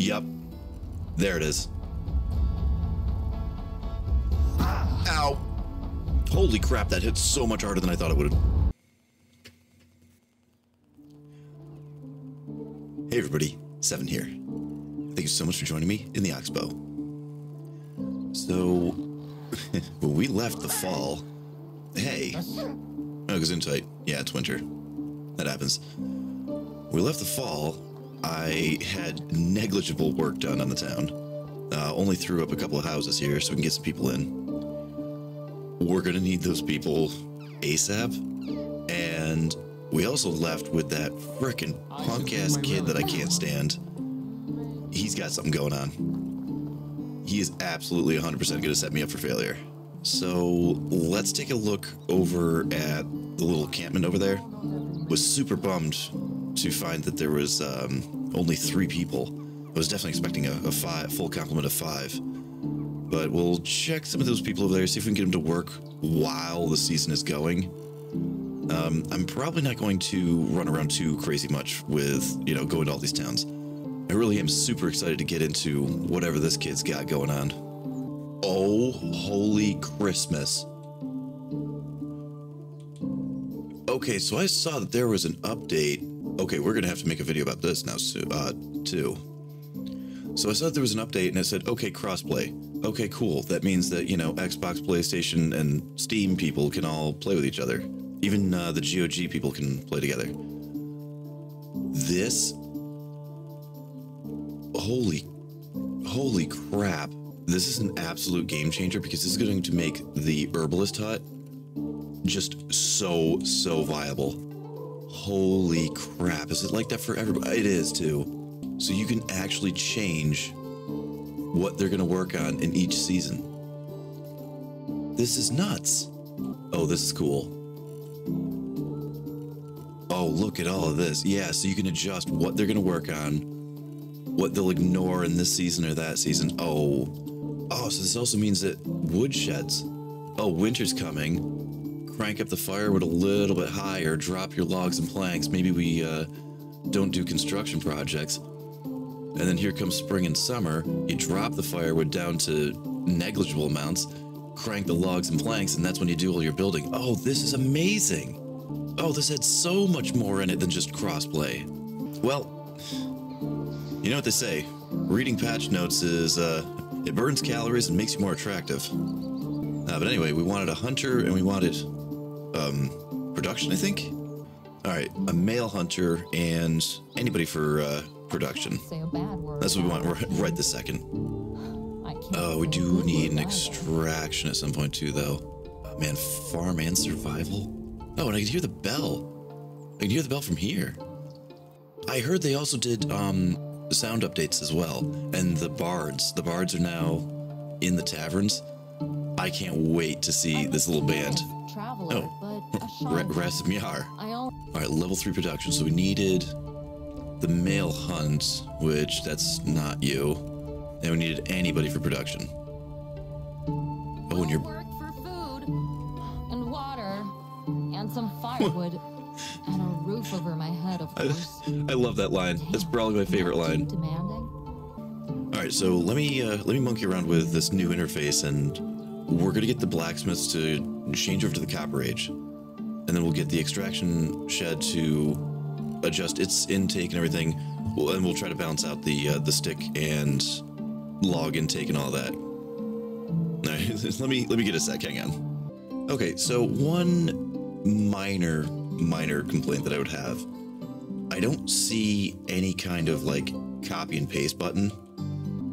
Yep. There it is. Ow. Holy crap, that hit so much harder than I thought it would. Hey everybody, Seven here. Thank you so much for joining me in the Oxbow. So, when we left the fall... Hey. Oh, Gesundheit. Yeah, it's winter. That happens. We left the fall, I had negligible work done on the town. Only threw up a couple of houses here so we can get some people in. We're gonna need those people ASAP. And we also left with that frickin' punk-ass kid that I can't stand. He's got something going on. He is absolutely 100% gonna set me up for failure. So let's take a look over at the little encampment over there. Was super bummed to find that there was only 3 people. I was definitely expecting a full complement of 5. But we'll check some of those people over there, see if we can get them to work while the season is going. I'm probably not going to run around too crazy much with, you know, going to all these towns. I really am super excited to get into whatever this kid's got going on. Oh, holy Christmas. Okay, so I saw that there was an update. Okay, we're going to have to make a video about this now, too. So I saw that there was an update, and it said, okay, crossplay. Okay, cool. That means that, you know, Xbox, PlayStation, and Steam people can all play with each other. Even the GOG people can play together. This... Holy crap. This is an absolute game changer because this is going to make the Herbalist Hut just so viable. Holy crap. Is it like that for everybody? It is too. So you can actually change what they're going to work on in each season. This is nuts. Oh, this is cool. Oh, look at all of this. Yeah, so you can adjust what they're going to work on, what they'll ignore in this season or that season. Oh, so this also means that wood sheds. Oh, winter's coming. Crank up the firewood a little bit higher. Drop your logs and planks. Maybe we don't do construction projects. And then here comes spring and summer. You drop the firewood down to negligible amounts. Crank the logs and planks, and that's when you do all your building. Oh, this is amazing. Oh, this had so much more in it than just crossplay. Well, you know what they say. Reading patch notes is... it burns calories and makes you more attractive. But anyway, we wanted a hunter and we wanted, production, I think? Alright, a male hunter and anybody for, production. That's what we want right this second. Oh, we do need an extraction at some point too, though. Oh, man, farm and survival? Oh, and I can hear the bell. I can hear the bell from here. I heard they also did, sound updates as well, and the bards are now in the taverns. I can't wait to see this little band. Oh, Rasimyar. All right, level 3 production. So we needed the male hunt, which that's not you, and we needed anybody for production. Oh, and your work for food and water and some firewood. And a roof over my head, of course. I love that line. That's probably my favorite line. All right, so let me monkey around with this new interface, and we're gonna get the blacksmiths to change over to the Copper Age, and then we'll get the extraction shed to adjust its intake and everything, and we'll try to balance out the stick and log intake and all that. All right, let me get a sec. Hang on. Okay, so one minor complaint that I would have. I don't see any kind of like copy and paste button.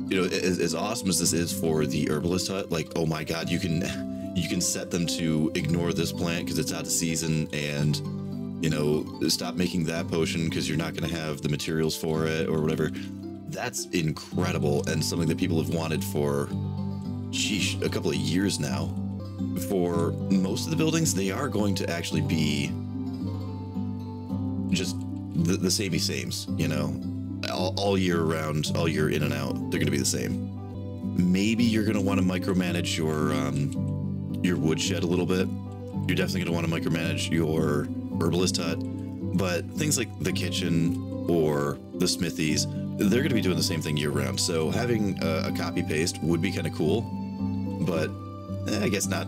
You know, as awesome as this is for the Herbalist Hut, like, oh my god, you can set them to ignore this plant because it's out of season, and, you know, stop making that potion because you're not going to have the materials for it or whatever. That's incredible, and something that people have wanted for, sheesh, a couple of years now. For most of the buildings, they are going to actually be just the samey-sames, you know, all year around, all year in and out, they're going to be the same. Maybe you're going to want to micromanage your woodshed a little bit. You're definitely going to want to micromanage your Herbalist Hut, but things like the kitchen, or the smithies, they're going to be doing the same thing year-round. So having a copy-paste would be kind of cool, but I guess not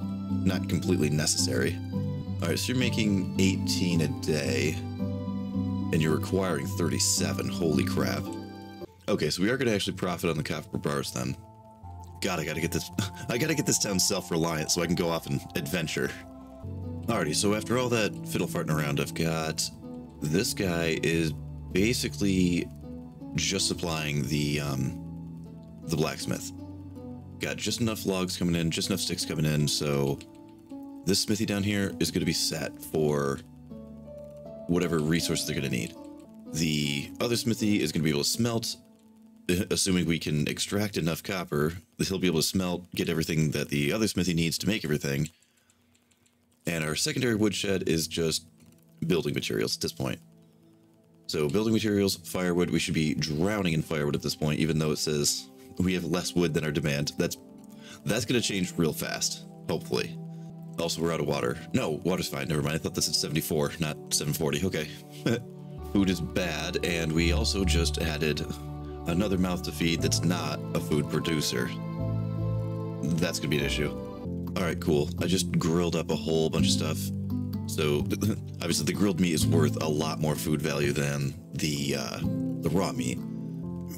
completely necessary. All right, so you're making 18 a day, and you're requiring 37. Holy crap. Okay, so we are going to actually profit on the copper bars then. God, I got to get this. I got to get this town self-reliant so I can go off and adventure. Alrighty, so after all that fiddle farting around, I've got this guy is basically just supplying the blacksmith. Got just enough logs coming in, just enough sticks coming in, so this smithy down here is going to be set for whatever resource they're going to need. The other smithy is going to be able to smelt, assuming we can extract enough copper. He'll be able to smelt, get everything that the other smithy needs to make everything. And our secondary woodshed is just building materials at this point. So building materials, firewood, we should be drowning in firewood at this point, even though it says we have less wood than our demand. That's going to change real fast, hopefully. Also, we're out of water. No, water's fine. Never mind. I thought this is 74, not 740. Okay. Food is bad, and we also just added another mouth to feed that's not a food producer. That's going to be an issue. All right, cool. I just grilled up a whole bunch of stuff. So obviously the grilled meat is worth a lot more food value than the raw meat.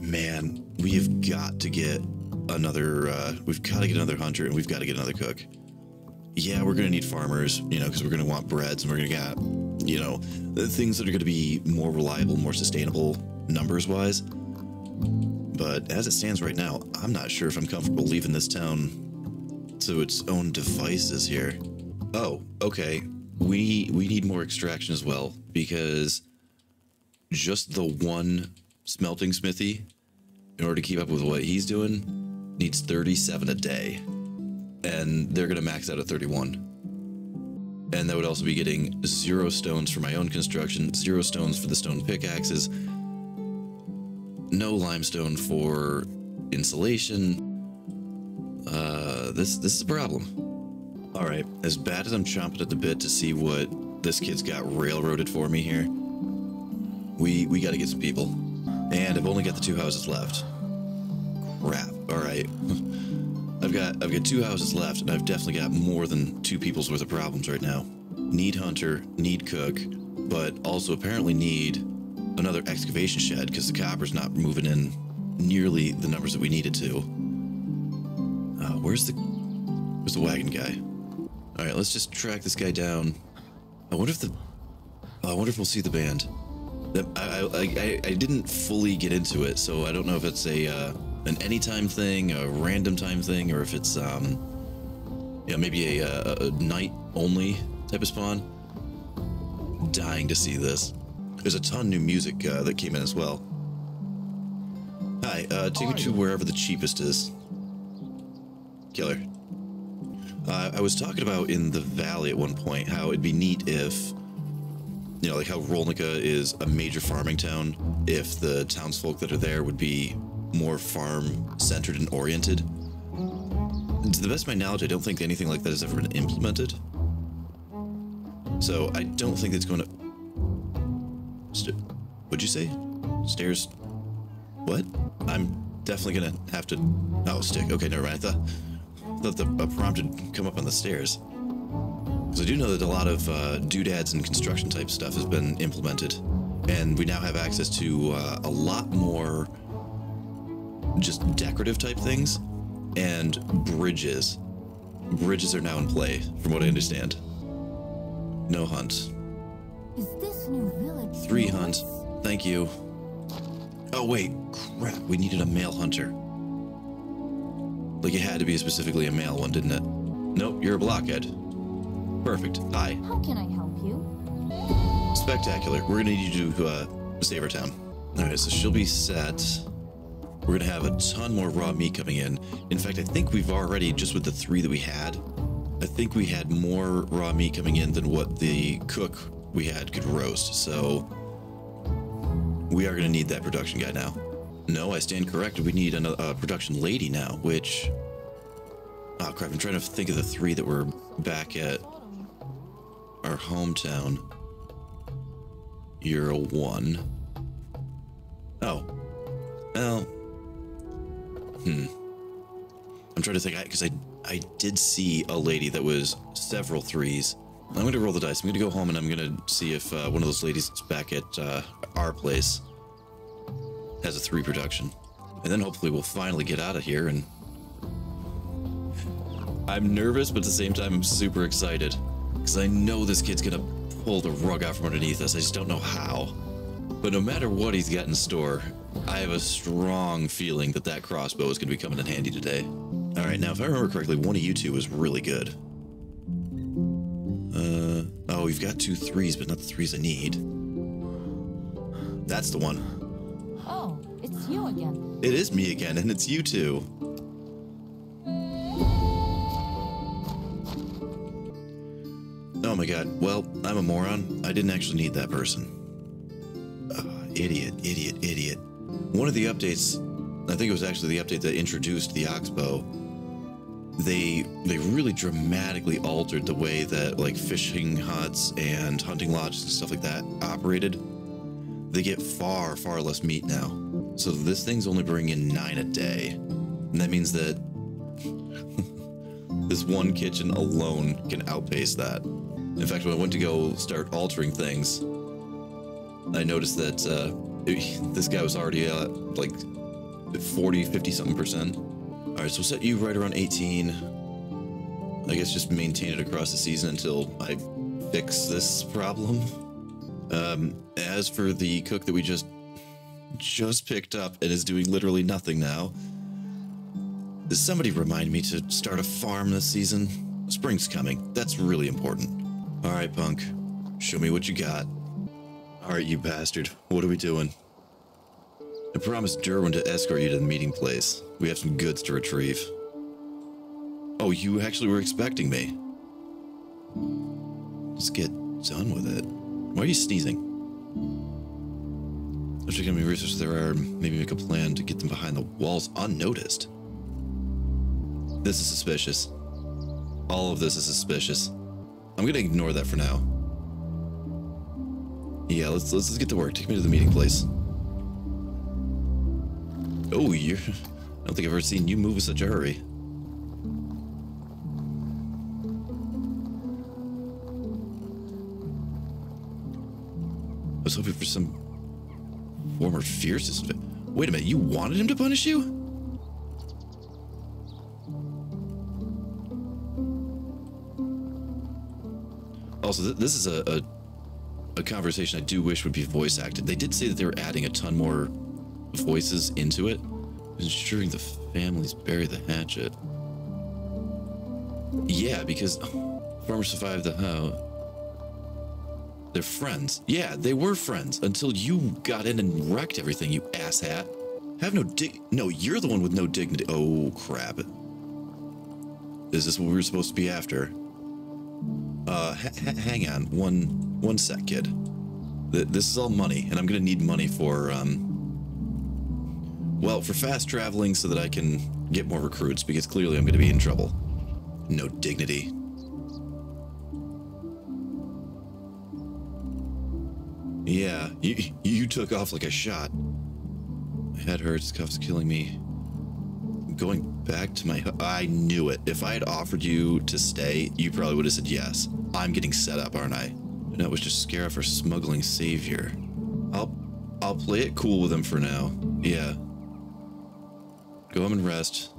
Man, we have got to get another, hunter, and we've got to get another cook. Yeah, we're going to need farmers, you know, because we're going to want breads, and we're going to get, you know, things that are going to be more reliable, more sustainable numbers-wise. But as it stands right now, I'm not sure if I'm comfortable leaving this town to its own devices here. Oh, okay. We need more extraction as well, because just the one smelting smithy, in order to keep up with what he's doing, needs 37 a day. And they're going to max out at 31. And that would also be getting 0 stones for my own construction, 0 stones for the stone pickaxes, no limestone for insulation. This is a problem. All right, as bad as I'm chomping at the bit to see what this kid's got railroaded for me here, we got to get some people. And I've only got the 2 houses left. Crap. All right. I've got 2 houses left, and I've definitely got more than 2 people's worth of problems right now. Need hunter, need cook, but also apparently need another excavation shed because the copper's not moving in nearly the numbers that we needed to. Where's the wagon guy? All right, let's just track this guy down. I wonder if we'll see the band. I didn't fully get into it, so I don't know if it's a an anytime thing, a random time thing, or if it's you know, maybe a night only type of spawn. Dying to see this. There's a ton of new music that came in as well. Hi, take me to wherever the cheapest is. Killer. I was talking about in the valley at one point how it'd be neat if, you know, like how Rolnica is a major farming town, if the townsfolk that are there would be more farm-centered and oriented. To the best of my knowledge, I don't think anything like that has ever been implemented. So I don't think it's going to... What'd you say? Stairs? What? I'm definitely going to have to... Oh, stick. Okay, never mind. I thought the prompt had come up on the stairs. Because I do know that a lot of doodads and construction-type stuff has been implemented. And we now have access to a lot more just decorative-type things. And bridges. Bridges are now in play, from what I understand. No hunt. Is this new village? 3 hunt. Thank you. Oh, wait. Crap. We needed a male hunter. Like, it had to be specifically a male one, didn't it? Nope, you're a blockhead. Perfect. Hi. How can I help you? Spectacular. We're going to need you to save our town. All right, so she'll be set. We're going to have a ton more raw meat coming in. In fact, I think we've already, just with the 3 that we had, I think we had more raw meat coming in than what the cook we had could roast, so we are going to need that production guy now. No, I stand corrected. We need another production lady now, which... Oh, crap. I'm trying to think of the 3 that were back at our hometown. You're a 1. Oh. Well. I'm trying to think, because I did see a lady that was several threes. I'm going to roll the dice. I'm going to go home and I'm going to see if one of those ladies that's back at our place has a three production. And then hopefully we'll finally get out of here. And I'm nervous, but at the same time, I'm super excited. Because I know this kid's going to pull the rug out from underneath us. I just don't know how. But no matter what he's got in store, I have a strong feeling that that crossbow is going to be coming in handy today. All right, now, if I remember correctly, one of you two was really good. Oh, you've got two threes, but not the threes I need. That's the one. Oh, it's you again. It is me again, and it's you two. Oh my god, well, I'm a moron. I didn't actually need that person. Idiot. One of the updates, I think it was actually the update that introduced the Oxbow, they really dramatically altered the way that, like, fishing huts and hunting lodges and stuff like that operated. They get far, far less meat now. So this thing's only bringing in 9 a day. And that means that this one kitchen alone can outpace that. In fact, when I went to go start altering things, I noticed that this guy was already at, like, 40, 50-something percent. All right, so we'll set you right around 18. I guess just maintain it across the season until I fix this problem. As for the cook that we just picked up and is doing literally nothing now, somebody remind me to start a farm this season. Spring's coming. That's really important. All right, punk. Show me what you got. All right, you bastard. What are we doing? I promised Derwin to escort you to the meeting place. We have some goods to retrieve. Oh, you actually were expecting me. Just get done with it. Why are you sneezing? After gonna be research there are, maybe make a plan to get them behind the walls unnoticed. This is suspicious. All of this is suspicious. I'm gonna ignore that for now. Yeah, let's get to work. Take me to the meeting place. Oh, I don't think I've ever seen you move in such a hurry. I was hoping for some former fierceness. Wait a minute, you wanted him to punish you? Also, this is a conversation I do wish would be voice acted. They did say that they were adding a ton more voices into it, ensuring the families bury the hatchet. Yeah, because farmers survived the how. They're friends. Yeah, they were friends until you got in and wrecked everything, you asshat. Have no dig. No, you're the one with no dignity. Oh, crap. Is this what we were supposed to be after? Hang on. One sec, kid. This is all money, and I'm gonna need money for, well, for fast traveling so that I can get more recruits, because clearly I'm gonna be in trouble. No dignity. Yeah, you took off like a shot. My head hurts, cuffs killing me. I'm going back to my... I knew it. If I had offered you to stay, you probably would have said yes. I'm getting set up, aren't I? And that was just scare for smuggling savior. I'll play it cool with him for now. Yeah. Go home and rest.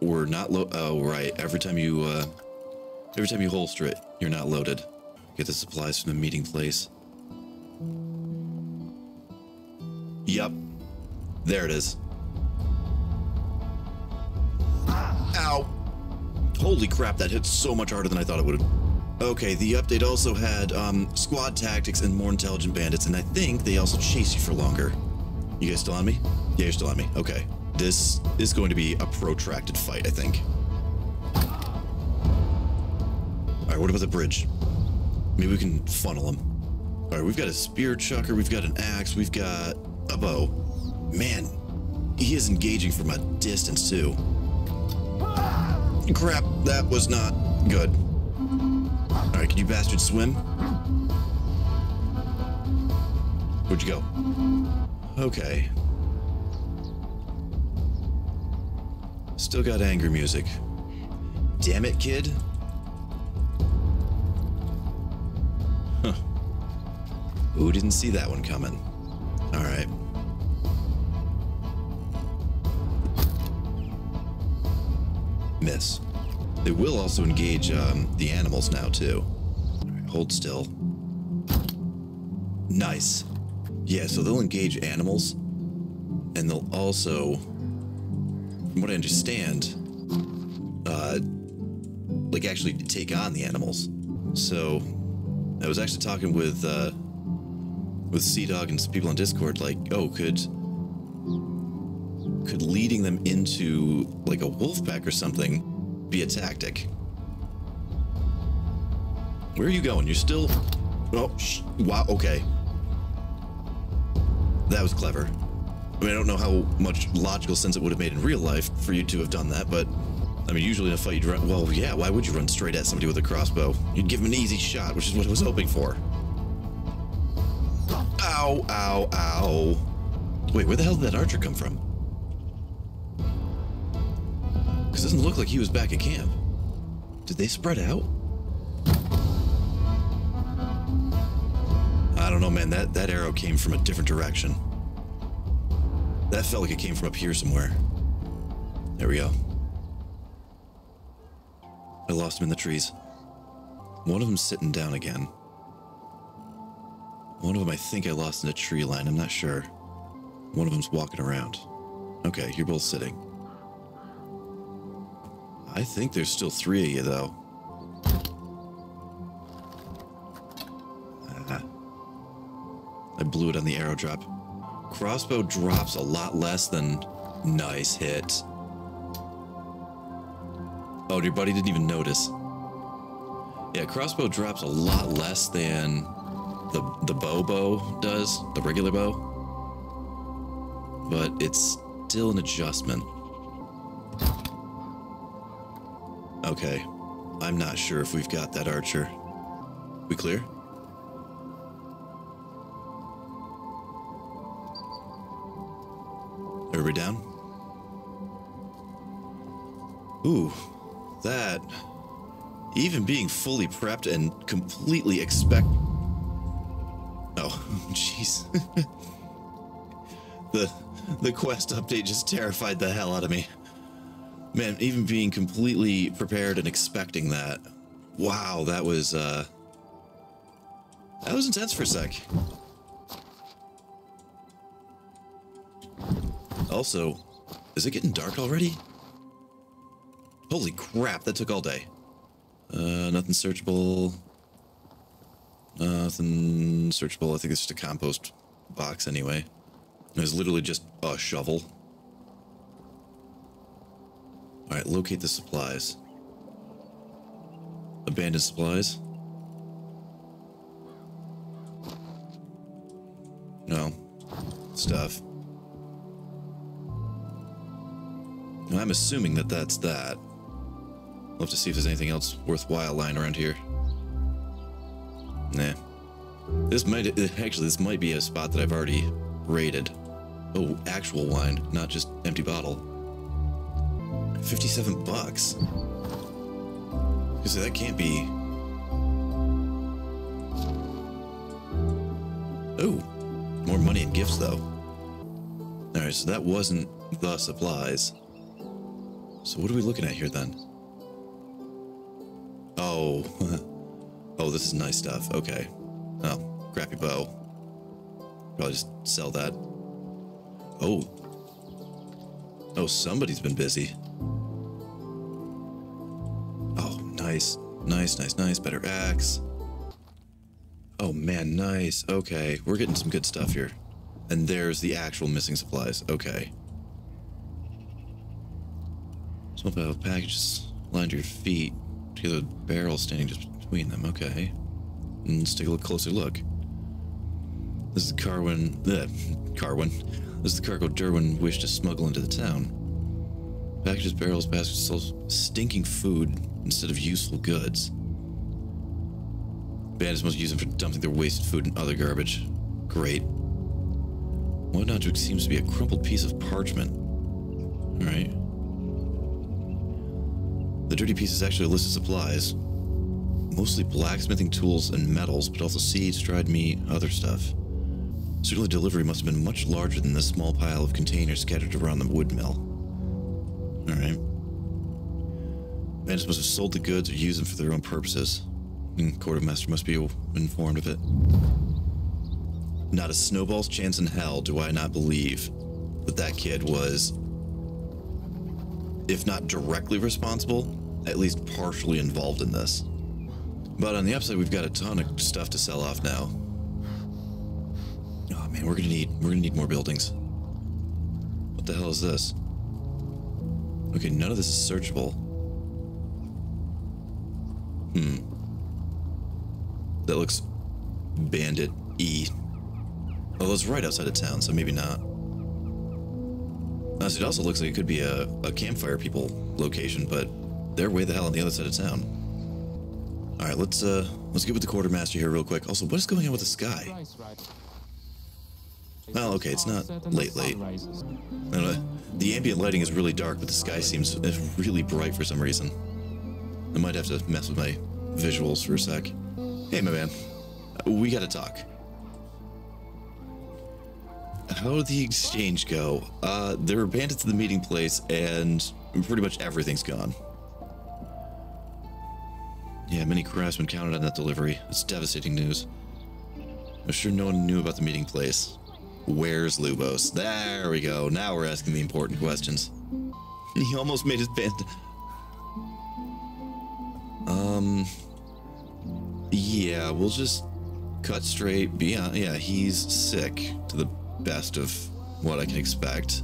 We're not low. Oh, right. Every time you holster it, you're not loaded. Get the supplies from the meeting place. Yup. There it is. Ow. Holy crap, that hit so much harder than I thought it would. Okay, the update also had squad tactics and more intelligent bandits, and I think they also chase you for longer. You guys still on me? Yeah, you're still on me. Okay. This is going to be a protracted fight, I think. Alright, what about the bridge? Maybe we can funnel them. Alright, we've got a spear chucker, we've got an axe, we've got a bow. Man, he is engaging from a distance, too. Crap, that was not good. Alright, can you bastards swim? Where'd you go? Okay. Still got angry music. Damn it, kid. Huh. Who didn't see that one coming? All right. Miss. They will also engage the animals now, too. Right, hold still. Nice. Yeah, so they'll engage animals, and they'll also, from what I understand, like actually take on the animals. So I was actually talking with Sea Dog and some people on Discord, like, oh, could leading them into like a wolf pack or something be a tactic? Where are you going? You're still... Oh, wow, okay. That was clever. I mean, I don't know how much logical sense it would have made in real life for you to have done that, but... I mean, usually in a fight you'd run... Well, yeah, why would you run straight at somebody with a crossbow? You'd give them an easy shot, which is what I was hoping for. Ow, ow, ow. Wait, where the hell did that archer come from? Because it doesn't look like he was back at camp. Did they spread out? I don't know, man. That arrow came from a different direction. That felt like it came from up here somewhere. There we go. I lost him in the trees. One of them's sitting down again. One of them I think I lost in a tree line. I'm not sure. One of them's walking around. Okay, you're both sitting. I think there's still three of you, though. I blew it on the arrow drop. Crossbow drops a lot less than... Nice hit. Oh, your buddy didn't even notice. Yeah, crossbow drops a lot less than the bow does, the regular bow. But it's still an adjustment. Okay. I'm not sure if we've got that archer. We clear? Everybody down? Ooh, that... Even being fully prepped and completely expect... Oh, jeez. The quest update just terrified the hell out of me. Man, even being completely prepared and expecting that. Wow, that was intense for a sec. Also, is it getting dark already? Holy crap, that took all day. Nothing searchable. Nothing searchable. I think it's just a compost box anyway. There's literally just a shovel. Alright, locate the supplies. Abandoned supplies. No. Stuff. I'm assuming that that's that. We'll have to see if there's anything else worthwhile lying around here. Nah. This might be a spot that I've already raided. Oh, actual wine, not just empty bottle. 57 bucks. So that can't be... Oh, more money and gifts though. All right, so that wasn't the supplies. So what are we looking at here then? Oh. Oh, this is nice stuff. Okay. Oh, crappy bow. Probably just sell that. Oh. Oh, somebody's been busy. Oh, nice. Nice, nice, nice. Better axe. Oh, man, nice. Okay, we're getting some good stuff here. And there's the actual missing supplies. Okay. Some packages lined to your feet, together with barrels standing just between them. Okay. Let's take a closer look. This is the cargo Derwin wished to smuggle into the town. Packages, barrels, baskets, sold stinking food instead of useful goods. Bandits must use them for dumping their wasted food and other garbage. Great. One object seems to be a crumpled piece of parchment. All right. The dirty piece is actually a list of supplies. Mostly blacksmithing tools and metals, but also seeds, dried meat, other stuff. Certainly delivery must have been much larger than the small pile of containers scattered around the wood mill. Alright. Bandits must have sold the goods or used them for their own purposes. And quartermaster must be informed of it. Not a snowball's chance in hell do I not believe that that kid was, if not directly responsible, at least partially involved in this. But on the upside, we've got a ton of stuff to sell off now. Oh man, we're gonna need more buildings. What the hell is this? Okay, none of this is searchable. That looks bandit-y. Although it's right outside of town, so maybe not. Honestly, it also looks like it could be a campfire people location, but they're way the hell on the other side of town. All right, let's get with the quartermaster here real quick. Also, what is going on with the sky? Well, okay, it's not late. The ambient lighting is really dark, but the sky seems really bright for some reason. I might have to mess with my visuals for a sec. Hey, my man. We gotta talk. How did the exchange go? There were bandits at the meeting place, and pretty much everything's gone. Yeah, many craftsmen counted on that delivery. It's devastating news. I'm sure no one knew about the meeting place. Where's Lubos? There we go. Now we're asking the important questions. He almost made his band. Yeah, we'll just cut straight. Yeah, he's sick to the best of what I can expect.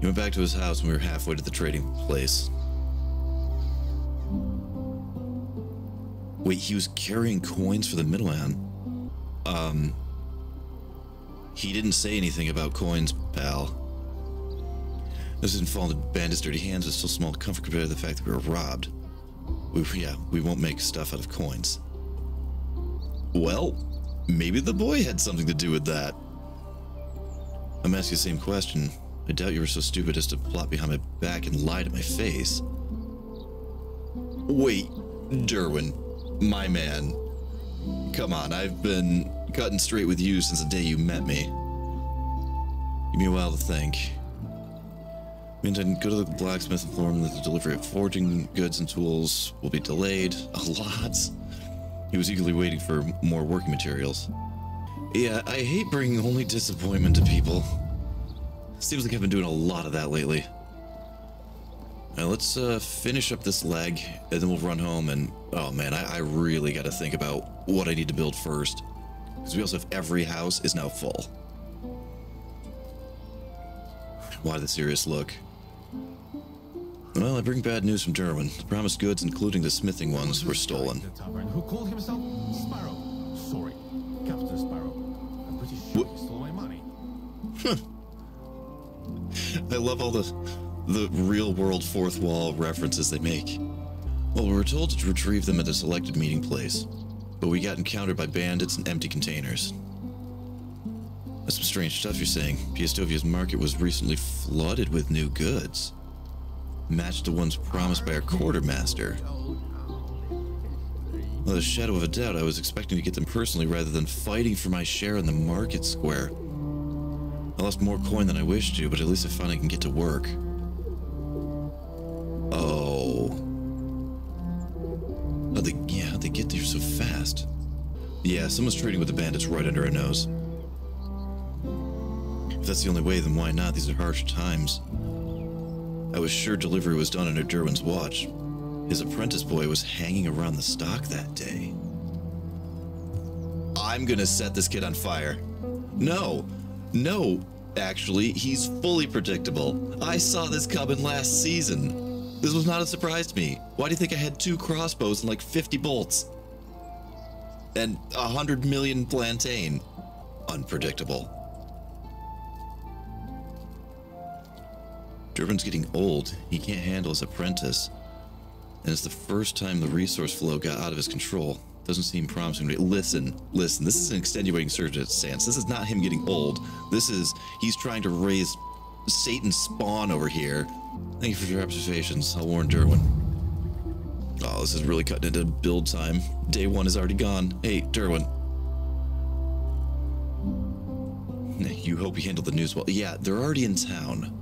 He went back to his house when we were halfway to the trading place. Wait, he was carrying coins for the middleman. He didn't say anything about coins, pal. This didn't fall into bandits' dirty hands. It's so small to comfort compared to the fact that we were robbed. We won't make stuff out of coins. Well, maybe the boy had something to do with that. I'm asking the same question. I doubt you were so stupid as to plot behind my back and lie to my face. Wait, Derwin, my man. Come on, I've been cutting straight with you since the day you met me. Give me a while to think. I mean, I can go to the blacksmith and inform that the delivery of forging goods and tools will be delayed a lot. He was eagerly waiting for more working materials. Yeah, I hate bringing only disappointment to people. Seems like I've been doing a lot of that lately. Now let's finish up this leg, and then we'll run home and... Oh man, I really gotta think about what I need to build first. Because we also have every house is now full. Why the serious look? Well, I bring bad news from Derwin. The promised goods, including the smithing ones, were stolen. Who called himself Sparrow? Sorry, Captain Sparrow. I'm pretty sure he stole my money. I love all the real-world fourth wall references they make. Well, we were told to retrieve them at the selected meeting place, but we got encountered by bandits and empty containers. That's some strange stuff you're saying. Piastovia's market was recently flooded with new goods. Matched the ones promised by our quartermaster. Without a shadow of a doubt, I was expecting to get them personally rather than fighting for my share in the market square. I lost more coin than I wished to, but at least I finally can get to work. Oh. How'd they get there so fast? Yeah, someone's trading with the bandits right under our nose. If that's the only way, then why not? These are harsh times. I was sure delivery was done under Derwin's watch. His apprentice boy was hanging around the stock that day. I'm gonna set this kid on fire. No, actually, he's fully predictable. I saw this coming last season. This was not a surprise to me. Why do you think I had 2 crossbows and like 50 bolts? And 100 million plantain. Unpredictable. Derwin's getting old. He can't handle his apprentice. And it's the first time the resource flow got out of his control. Doesn't seem promising. Listen, listen. This is an extenuating circumstance. This is not him getting old. This is, he's trying to raise Satan's spawn over here. Thank you for your observations. I'll warn Derwin. Oh, this is really cutting into build time. Day one is already gone. Hey, Derwin. You hope you handled the news well. Yeah, they're already in town.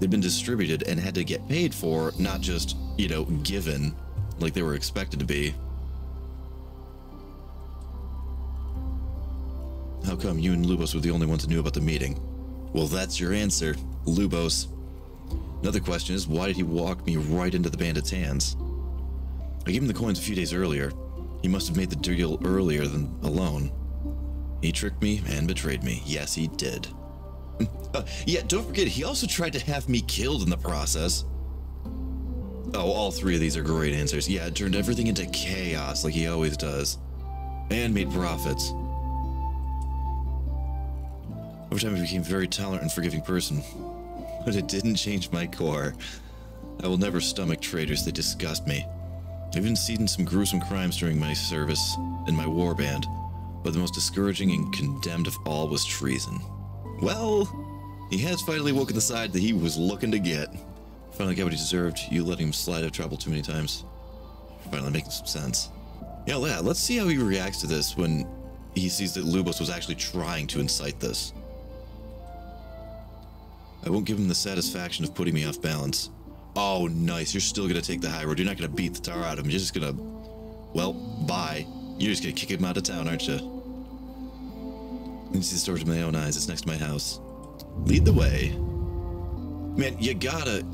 They've been distributed and had to get paid for, not just, you know, given like they were expected to be. How come you and Lubos were the only ones who knew about the meeting? Well, that's your answer, Lubos. Another question is, why did he walk me right into the bandit's hands? I gave him the coins a few days earlier. He must have made the deal earlier than alone. He tricked me and betrayed me. Yes, he did. Yeah, don't forget, he also tried to have me killed in the process. Oh, all three of these are great answers. Yeah, it turned everything into chaos like he always does. And made profits. Over time, I became a very tolerant and forgiving person, but it didn't change my core. I will never stomach traitors. They disgust me. I've even seen some gruesome crimes during my service in my warband, but the most discouraging and condemned of all was treason. Well, he has finally woken the side that he was looking to get. Finally got what he deserved. You let him slide out of trouble too many times. Finally making some sense. Yeah, let's see how he reacts to this when he sees that Lubos was actually trying to incite this. I won't give him the satisfaction of putting me off balance. Oh, nice. You're still going to take the high road. You're not going to beat the tar out of him. You're just going to... well, bye. You're just going to kick him out of town, aren't you? Let me see the storage with my own eyes. It's next to my house. Lead the way. Man, you gotta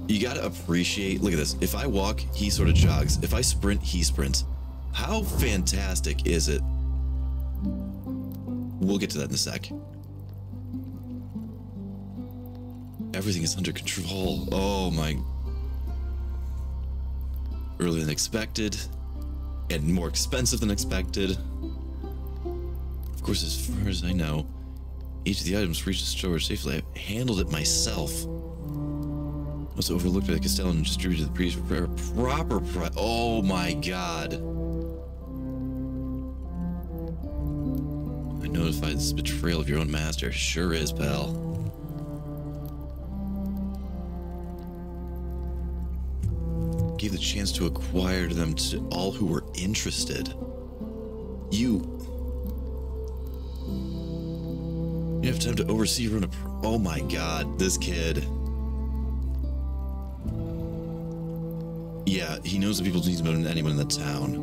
appreciate... Look at this. If I walk, he sort of jogs. If I sprint, he sprints. How fantastic is it? We'll get to that in a sec. Everything is under control. Oh my. Earlier than expected. And more expensive than expected. Of course, as far as I know, each of the items reached the storage safely. I've handled it myself. I also overlooked by the Castellan and distributed the priest for proper price. Oh my god. I notified this betrayal of your own master. Sure is, pal. Gave the chance to acquire them to all who were interested. You have time to oversee your own. Oh my god, this kid. Yeah, he knows the people's needs better than anyone in the town.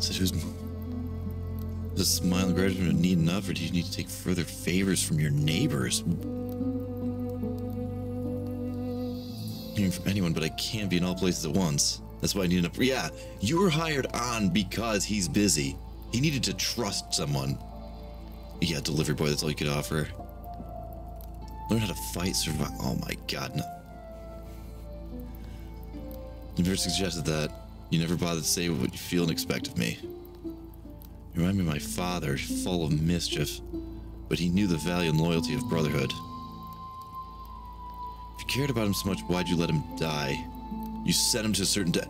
Said who's a smile and gratitude need enough, or do you need to take further favors from your neighbors? From anyone, but I can't be in all places at once. That's why I need an... Yeah, you were hired on because he's busy. He needed to trust someone. Yeah, delivery boy, that's all you could offer. Learn how to fight, survive... Oh my god, no. You never suggested that. You never bothered to say what you feel and expect of me. You remind me of my father, full of mischief, but he knew the value and loyalty of brotherhood. If you cared about him so much, why'd you let him die? You sent him to a certain death.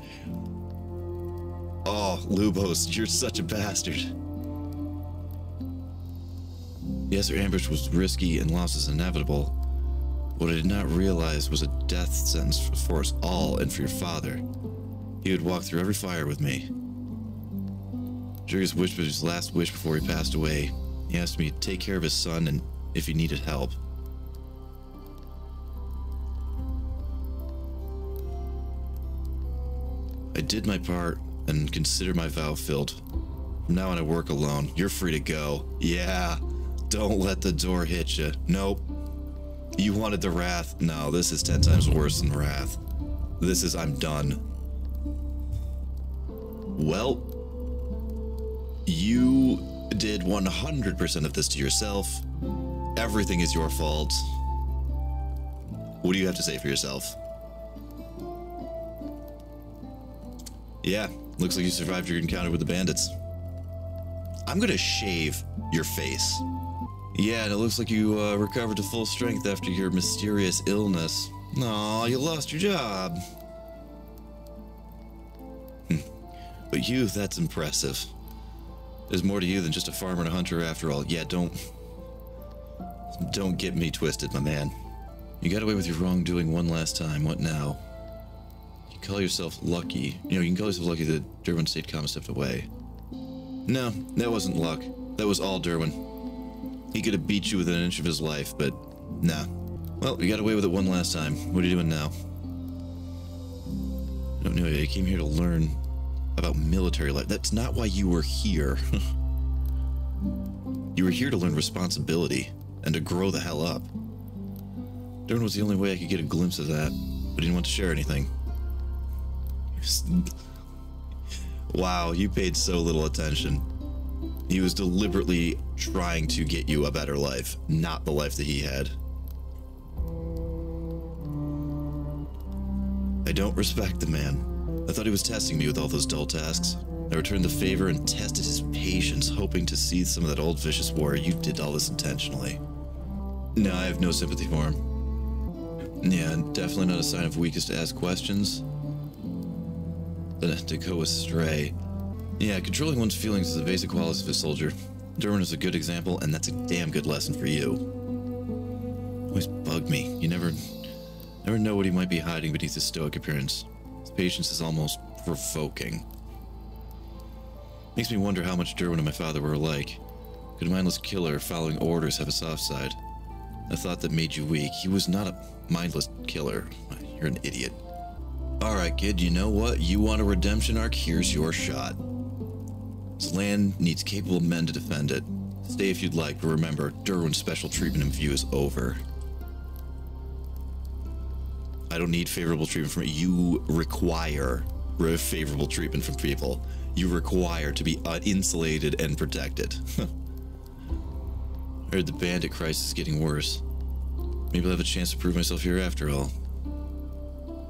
Oh, Lubos, you're such a bastard. Yes, her ambush was risky and loss is inevitable. What I did not realize was a death sentence for us all and for your father. He would walk through every fire with me. Jurgis wished for his last wish before he passed away. He asked me to take care of his son and if he needed help. I did my part and consider my vow filled. From now on, I work alone. You're free to go. Yeah. Don't let the door hit you. Nope. You wanted the wrath. No, this is 10 times worse than wrath. This is I'm done. Well, you did 100% of this to yourself. Everything is your fault. What do you have to say for yourself? Yeah, looks like you survived your encounter with the bandits. I'm gonna shave your face. Yeah, and it looks like you recovered to full strength after your mysterious illness. Aw, you lost your job. But you, that's impressive. There's more to you than just a farmer and a hunter after all. Yeah, don't get me twisted, my man. You got away with your wrongdoing one last time. What now? You call yourself lucky. You know, you can call yourself lucky that Derwin stayed calm and stepped away. No, that wasn't luck. That was all Derwin. He could have beat you within an inch of his life, but nah. Well, you got away with it one last time. What are you doing now? I don't know. I came here to learn about military life. That's not why you were here. You were here to learn responsibility and to grow the hell up. Derwin was the only way I could get a glimpse of that, but didn't want to share anything. Wow, you paid so little attention. He was deliberately trying to get you a better life, not the life that he had. I don't respect the man. I thought he was testing me with all those dull tasks. I returned the favor and tested his patience, hoping to see some of that old vicious war. You did all this intentionally. No, I have no sympathy for him. Yeah, definitely not a sign of weakness to ask questions. But to go astray. Yeah, controlling one's feelings is a basic quality of a soldier. Derwin is a good example, and that's a damn good lesson for you. Always bugged me. You never know what he might be hiding beneath his stoic appearance. His patience is almost provoking. Makes me wonder how much Derwin and my father were alike. Could a mindless killer following orders have a soft side? A thought that made you weak. He was not a mindless killer. You're an idiot. Alright, kid, you know what? You want a redemption arc? Here's your shot. This land needs capable men to defend it. Stay if you'd like, but remember, Derwin's special treatment in view is over. I don't need favorable treatment from you. Require favorable treatment from people. You require to be insulated and protected. I heard the bandit crisis is getting worse. Maybe I'll have a chance to prove myself here after all.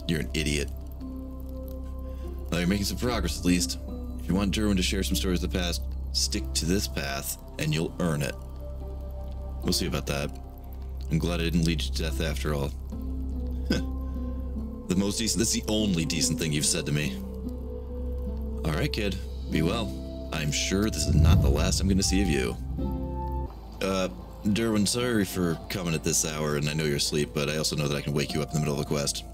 You're an idiot. Well, you're making some progress, at least. If you want Derwin to share some stories of the past, stick to this path, and you'll earn it. We'll see about that. I'm glad I didn't lead you to death after all. That's the only decent thing you've said to me. Alright, kid. Be well. I'm sure this is not the last I'm gonna see of you. Derwin, sorry for coming at this hour, and I know you're asleep, but I also know that I can wake you up in the middle of a quest.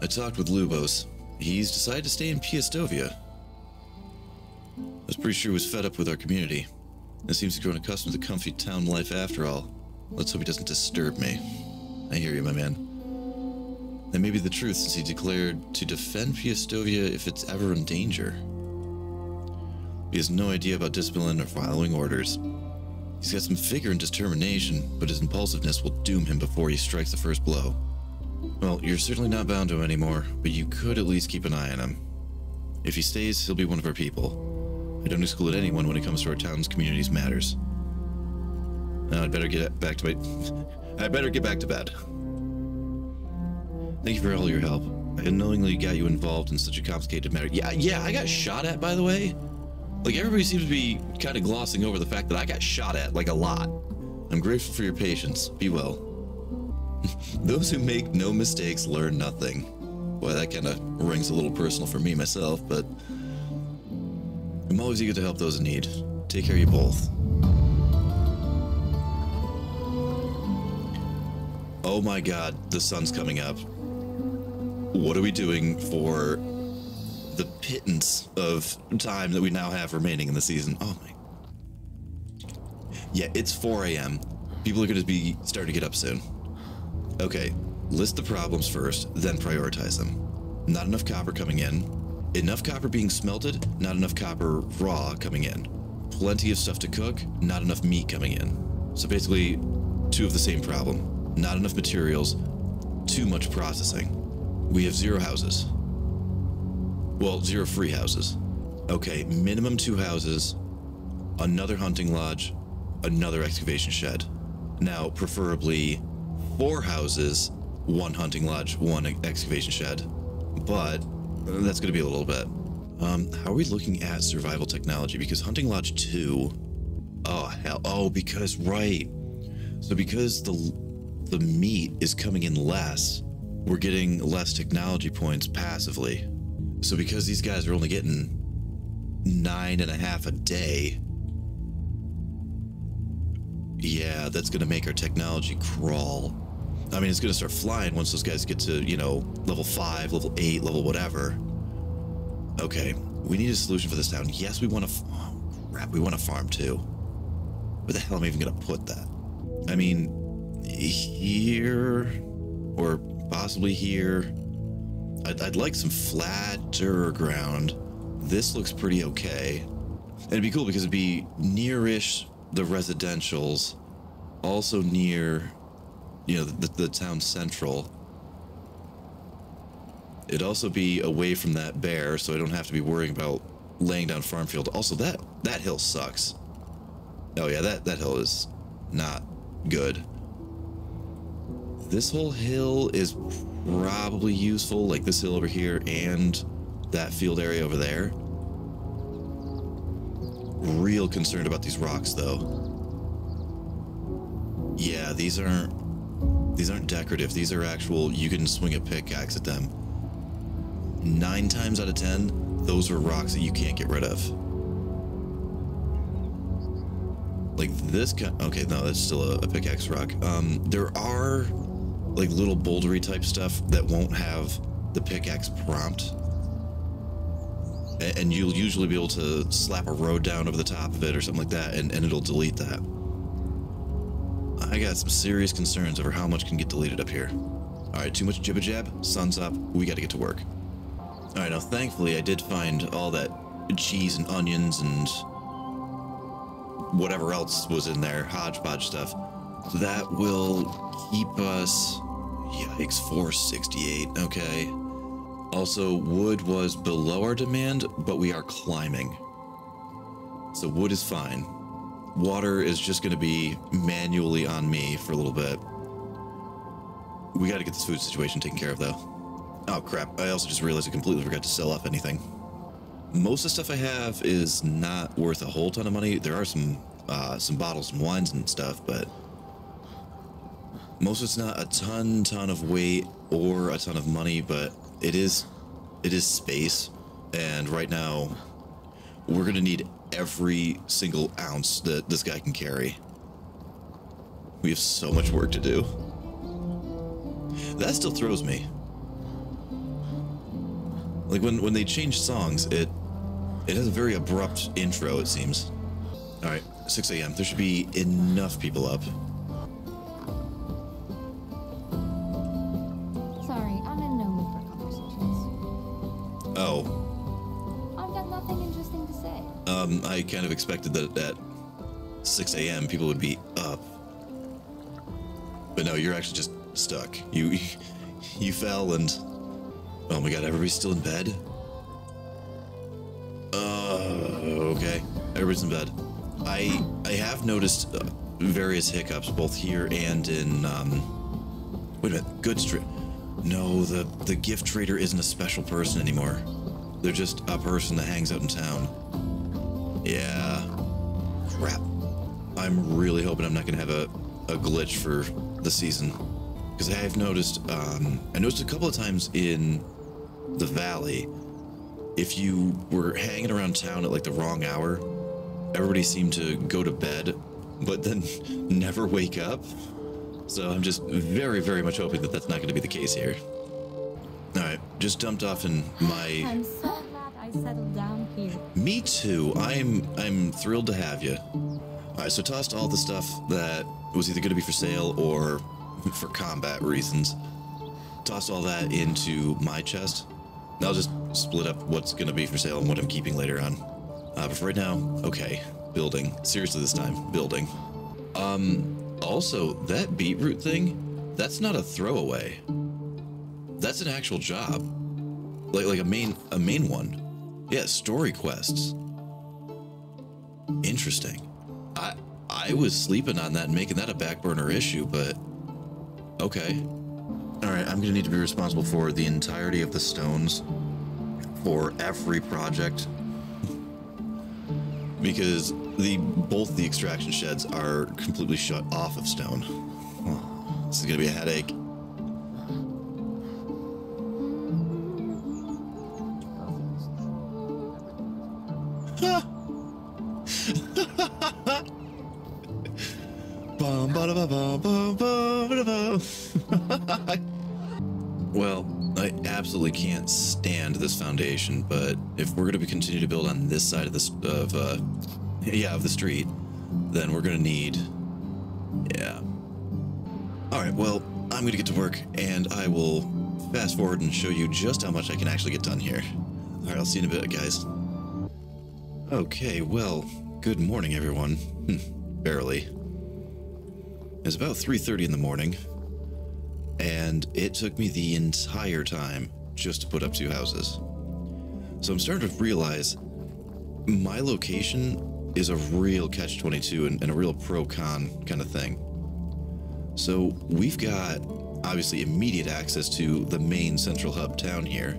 I talked with Lubos. He's decided to stay in Piastovia. I was pretty sure he was fed up with our community. It seems he's grown accustomed to comfy town life after all. Let's hope he doesn't disturb me. I hear you, my man. That may be the truth, since he declared to defend Piastovia if it's ever in danger. He has no idea about discipline or following orders. He's got some vigor and determination, but his impulsiveness will doom him before he strikes the first blow. Well, you're certainly not bound to him anymore, but you could at least keep an eye on him. If he stays, he'll be one of our people. I don't exclude anyone when it comes to our town's communities matters. Now I'd better get back to bed. Thank you for all your help. I unknowingly got you involved in such a complicated matter. Yeah, I got shot at, by the way. Like, everybody seems to be kind of glossing over the fact that I got shot at, like, a lot. I'm grateful for your patience. Be well. Those who make no mistakes learn nothing. Boy, that kind of rings a little personal for me myself, but I'm always eager to help those in need. Take care of you both. Oh my God, the sun's coming up. What are we doing for the pittance of time that we now have remaining in the season? Oh my. Yeah, it's 4 a.m. People are going to be starting to get up soon. Okay, list the problems first, then prioritize them. Not enough copper coming in. Enough copper being smelted, not enough copper raw coming in. Plenty of stuff to cook, not enough meat coming in. So basically, two of the same problem. Not enough materials, too much processing. We have 0 houses. Well, 0 free houses. Okay, minimum 2 houses, another hunting lodge, another excavation shed. Now, preferably 4 houses, 1 hunting lodge, 1 excavation shed, but that's going to be a little bit. How are we looking at survival technology? Because hunting lodge 2, oh hell, oh, because, right. So because the meat is coming in less, we're getting less technology points passively. So because these guys are only getting 9.5 a day, yeah, that's going to make our technology crawl. I mean, it's going to start flying once those guys get to, you know, level 5, level 8, level whatever. Okay, we need a solution for this town. Yes, we want to... Oh, crap, we want to farm too. Where the hell am I even going to put that? I mean, here... or possibly here. I'd like some flatter ground. This looks pretty okay. And it'd be cool because it'd be near-ish the residentials, also near, you know, the town central. It'd also be away from that bear, so I don't have to be worrying about laying down farm field. Also, that hill sucks. Oh yeah, that hill is not good. This whole hill is probably useful, like this hill over here and that field area over there. Real concerned about these rocks, though. Yeah, these aren't decorative. These are actual, you can swing a pickaxe at them. 9 times out of 10, those are rocks that you can't get rid of. Like this kind, okay, no, that's still a pickaxe rock. There are like little bouldery type stuff that won't have the pickaxe prompt. And you'll usually be able to slap a road down over the top of it or something like that, and it'll delete that. I got some serious concerns over how much can get deleted up here. All right, too much jibba-jab, sun's up, we got to get to work. All right, now thankfully I did find all that cheese and onions and whatever else was in there, hodgepodge stuff. That will keep us... Yikes, 468, okay. Also, wood was below our demand, but we are climbing. So wood is fine. Water is just going to be manually on me for a little bit. We got to get this food situation taken care of, though. Oh, crap. I also just realized I completely forgot to sell off anything. Most of the stuff I have is not worth a whole ton of money. There are some bottles and wines and stuff, but... most of it's not a ton of weight or a ton of money, but... It is space, and right now, we're going to need every single ounce that this guy can carry. We have so much work to do. That still throws me. Like, when they change songs, it has a very abrupt intro, it seems. Alright, 6 a.m. There should be enough people up. Oh. I've got nothing interesting to say. I kind of expected that at 6 a.m. people would be up. But no, you're actually just stuck. You fell and... Oh my god, everybody's still in bed? Okay. Everybody's in bed. I have noticed various hiccups both here and in, Wait a minute, Good Street. No, the gift trader isn't a special person anymore. They're just a person that hangs out in town. Yeah. Crap. I'm really hoping I'm not going to have a glitch for the season. Because I've noticed, I noticed a couple of times in the valley, if you were hanging around town at like the wrong hour, everybody seemed to go to bed, but then never wake up. So I'm just very, very much hoping that that's not going to be the case here. All right, just dumped off in my... I'm so glad I settled down here. Me too. I'm thrilled to have you. All right, so tossed all the stuff that was either going to be for sale or for combat reasons. Tossed all that into my chest. I'll just split up what's going to be for sale and what I'm keeping later on. But for right now, okay, building. Seriously this time, building. Also, that beetroot thing, that's not a throwaway. That's an actual job. Like a main one. Yeah, story quests. Interesting. I was sleeping on that and making that a back burner issue, but okay. Alright, I'm going to need to be responsible for the entirety of the stones for every project. Because both the extraction sheds are completely shut off of stone. Oh, this is gonna be a headache. Well, I absolutely can't stand this foundation, but if we're going to continue to build on this side of the street, then we're going to need, yeah. All right, well, I'm going to get to work, and I will fast forward and show you just how much I can actually get done here. All right, I'll see you in a bit, guys. Okay, well, good morning, everyone. Barely. It's about 3:30 in the morning, and it took me the entire time just to put up two houses. So I'm starting to realize my location is a real catch-22 and a real pro-con kind of thing. So we've got, obviously, immediate access to the main central hub town here.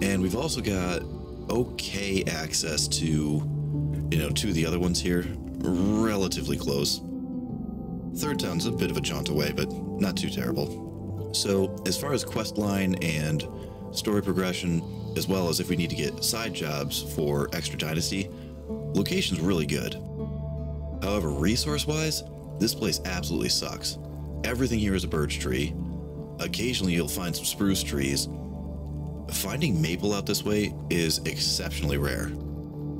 And we've also got okay access to, two of the other ones here, relatively close. Third town's a bit of a jaunt away, but not too terrible. So as far as questline and story progression, as well as if we need to get side jobs for extra dynasty, location's really good. However, resource-wise, this place absolutely sucks. Everything here is a birch tree. Occasionally you'll find some spruce trees. Finding maple out this way is exceptionally rare.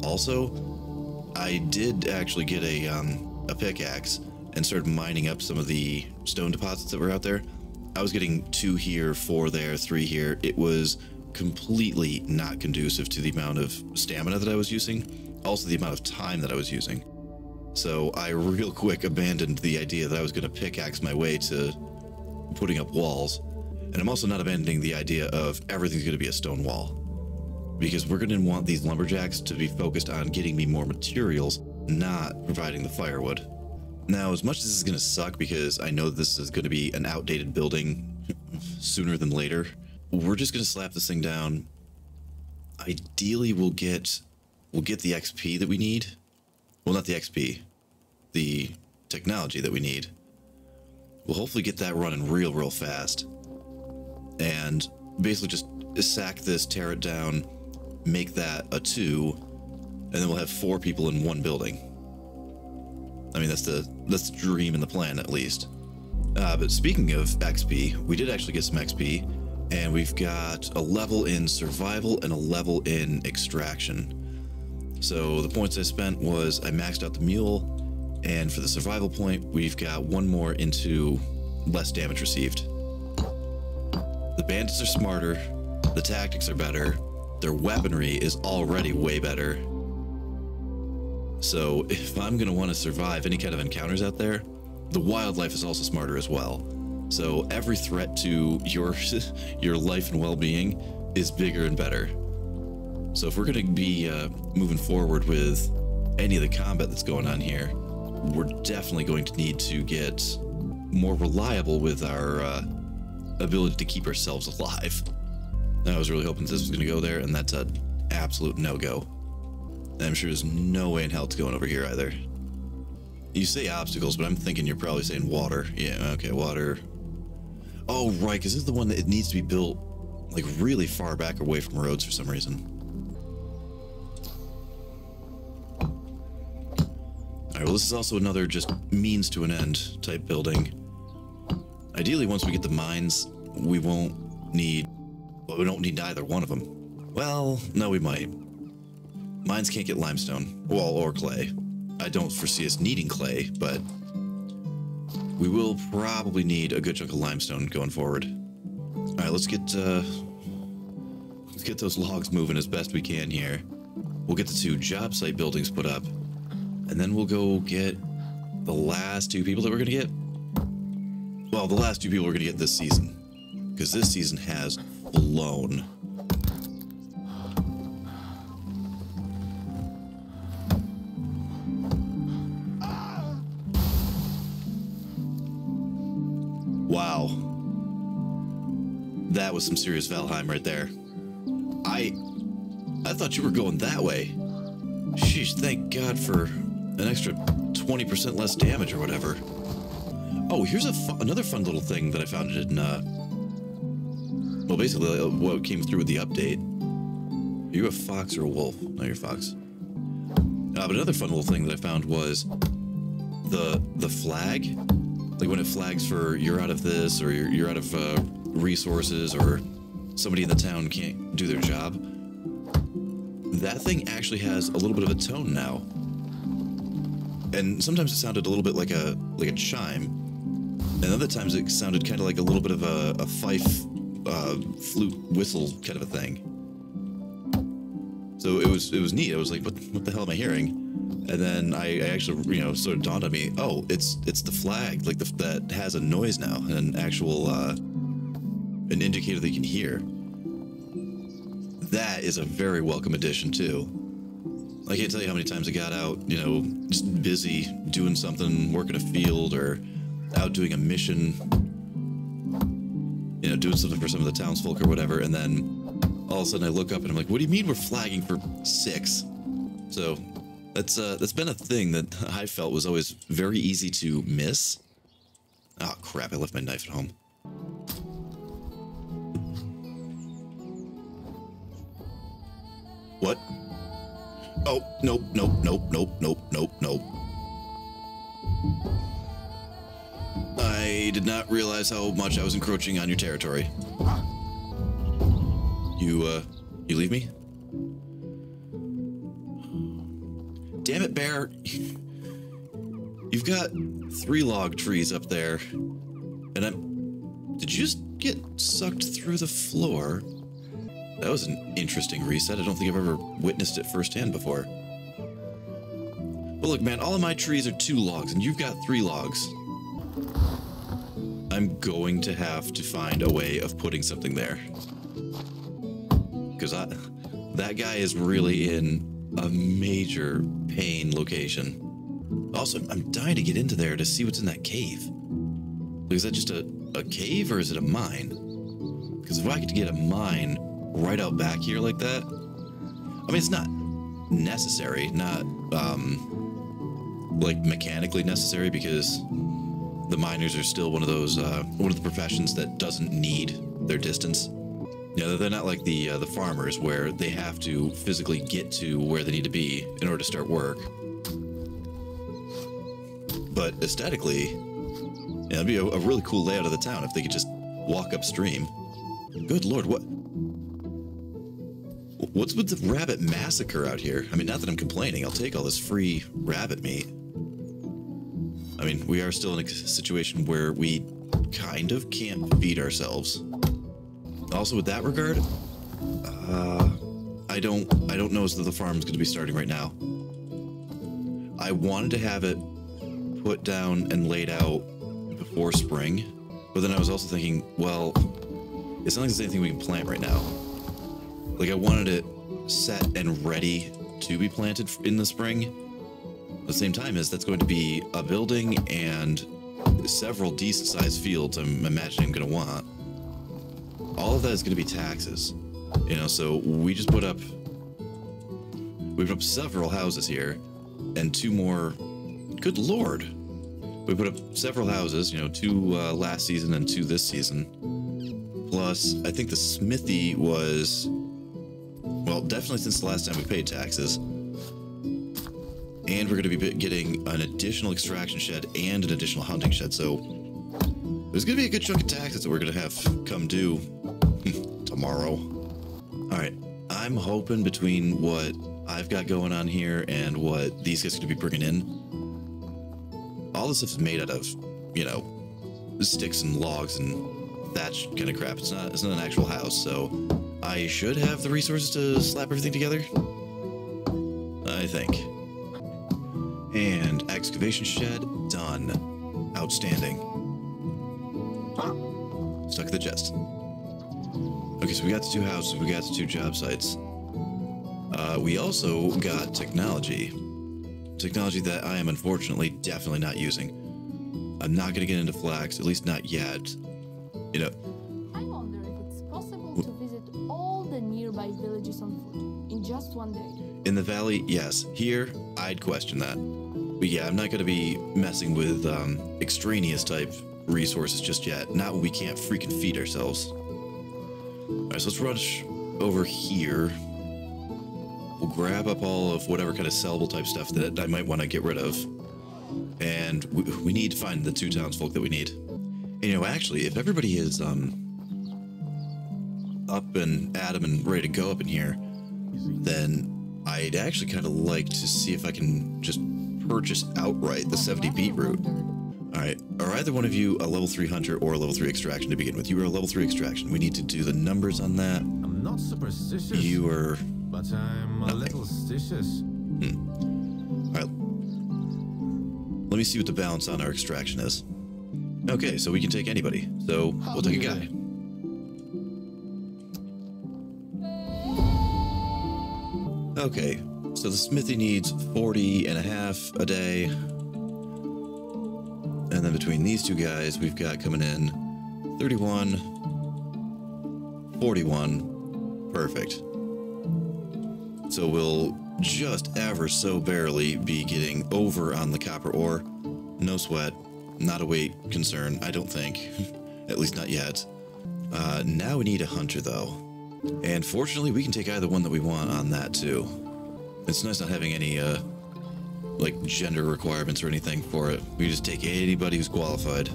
Also, I did actually get a pickaxe and started mining up some of the stone deposits that were out there. I was getting 2 here, 4 there, 3 here. It was completely not conducive to the amount of stamina that I was using, also the amount of time that I was using. So I real quick abandoned the idea that I was going to pickaxe my way to putting up walls. And I'm also not abandoning the idea of everything's going to be a stone wall, because we're going to want these lumberjacks to be focused on getting me more materials, not providing the firewood. Now, as much as this is going to suck, because I know this is going to be an outdated building sooner than later, we're just going to slap this thing down. Ideally, we'll get the XP that we need. Well, not the XP, the technology that we need. We'll hopefully get that running real, real fast. And basically just sack this, tear it down, make that a 2, and then we'll have 4 people in one building. I mean, that's the dream and the plan, at least. But speaking of XP, we did actually get some XP, and we've got a level in survival and a level in extraction. So the points I spent was I maxed out the mule, and for the survival point, we've got 1 more into less damage received. The bandits are smarter, the tactics are better, their weaponry is already way better. So if I'm going to want to survive any kind of encounters out there, the wildlife is also smarter as well. So every threat to your life and well-being is bigger and better. So if we're going to be moving forward with any of the combat that's going on here, we're definitely going to need to get more reliable with our ability to keep ourselves alive. I was really hoping this was going to go there, and that's an absolute no-go. I'm sure there's no way in hell it's going over here either. You say obstacles, but I'm thinking you're probably saying water. Yeah, okay, water. Oh, right, because this is the one that it needs to be built like really far back away from roads for some reason. Well, this is also another just means to an end type building. Ideally, once we get the mines, we don't need either one of them. Well, no, we might. Mines can't get limestone, well, or clay. I don't foresee us needing clay, but we will probably need a good chunk of limestone going forward. All right, let's get those logs moving as best we can here. We'll get the 2 job site buildings put up. And then we'll go get the last 2 people that we're going to get. Well, the last 2 people we're going to get this season, because this season has blown. Wow. That was some serious Valheim right there. I thought you were going that way. Sheesh, thank God for an extra 20% less damage or whatever. Oh, here's another fun little thing that I found in, well, basically what came through with the update. Are you a fox or a wolf? No, you're a fox. But another fun little thing that I found was the flag. Like when it flags for you're out of this, or you're out of resources, or somebody in the town can't do their job. That thing actually has a little bit of a tone now. And sometimes it sounded a little bit like a chime, and other times it sounded kind of like a little bit of a fife, flute whistle kind of a thing. So it was neat. I was like, what the hell am I hearing? And then I actually, sort of dawned on me, oh, it's the flag, like that has a noise now, an actual an indicator that you can hear. That is a very welcome addition too. I can't tell you how many times I got out, just busy doing something, working a field or out doing a mission, doing something for some of the townsfolk or whatever. And then all of a sudden I look up and I'm like, what do you mean we're flagging for 6? So that's been a thing that I felt was always very easy to miss. Oh crap, I left my knife at home. What? Oh, nope, nope, nope, nope, nope, nope, nope. I did not realize how much I was encroaching on your territory. You leave me? Damn it, bear. You've got 3 log trees up there. And did you just get sucked through the floor? That was an interesting reset. I don't think I've ever witnessed it firsthand before. But look, man, all of my trees are 2 logs, and you've got 3 logs. I'm going to have to find a way of putting something there. Because that guy is really in a major pain location. Also, I'm dying to get into there to see what's in that cave. Is that just a cave, or is it a mine? Because if I could get a mine right out back here like that, I mean, it's not necessary, not like mechanically necessary, because the miners are still one of the professions that doesn't need their distance. They're not like the farmers, where they have to physically get to where they need to be in order to start work. But aesthetically, it'd be a really cool layout of the town if they could just walk upstream. Good lord, what's with the rabbit massacre out here? I mean, not that I'm complaining. I'll take all this free rabbit meat. I mean, we are still in a situation where we kind of can't feed ourselves. Also, with that regard, I don't know as though the farm's going to be starting right now. I wanted to have it put down and laid out before spring, but then I was also thinking, well, it's not like there's anything we can plant right now. Like, I wanted it set and ready to be planted in the spring. At the same time, as that's going to be a building and several decent-sized fields I'm imagining I'm going to want. All of that is going to be taxes. So we just we put up several houses here, and 2 more. Good lord. We put up several houses, 2 last season and 2 this season. Plus, I think the smithy was... Well, definitely since the last time we paid taxes. And we're going to be getting an additional extraction shed and an additional hunting shed, so there's going to be a good chunk of taxes that we're going to have come due tomorrow. Alright, I'm hoping between what I've got going on here and what these guys are going to be bringing in, all this stuff's made out of, sticks and logs and that kind of crap. It's not an actual house, so... I should have the resources to slap everything together, I think. And excavation shed done. Outstanding. Stuck the chest. Okay, so we got the 2 houses, we got the 2 job sites. We also got technology. Technology that I am unfortunately definitely not using. I'm not gonna get into flax, at least not yet. Villages on foot in just 1 day. In the valley, yes. Here, I'd question that. But yeah, I'm not going to be messing with extraneous type resources just yet. Not when we can't freaking feed ourselves. Alright, so let's rush over here. We'll grab up all of whatever kind of sellable type stuff that I might want to get rid of. And we need to find the two townsfolk that we need. And, you know, actually, if everybody is up and at 'em and ready to go up in here, then I'd actually kind of like to see if I can just purchase outright the 70 beetroot. Alright, are either one of you a level 3 hunter or a level 3 extraction to begin with? You are a level 3 extraction. We need to do the numbers on that. I'm not superstitious. You are... but I'm a little stitious. Alright. Let me see what the balance on our extraction is. Okay, so we can take anybody. So, we'll take a guy. Okay, so the smithy needs 40.5 a day. And then between these two guys, we've got coming in 31, 41. Perfect. So we'll just ever so barely be getting over on the copper ore. No sweat, not a weight concern, I don't think. At least not yet. Now we need a hunter, though. And fortunately, we can take either one that we want on that, too. It's nice not having any, like, gender requirements or anything for it. We just take anybody who's qualified.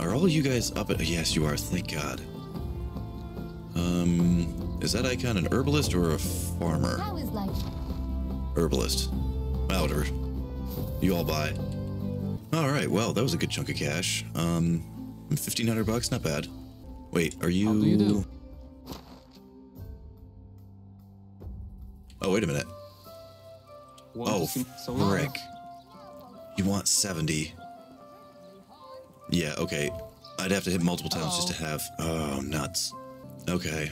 Are all you guys up at... yes, you are. Thank God. Is that icon an herbalist or a farmer? How is life? Herbalist. Whatever. You all buy. All right, well, that was a good chunk of cash. $1,500 bucks, not bad. Wait, are you... how do you do? Oh, wait a minute. Oh, frick. You want 70. Yeah, okay. I'd have to hit multiple times just to have... oh, nuts. Okay.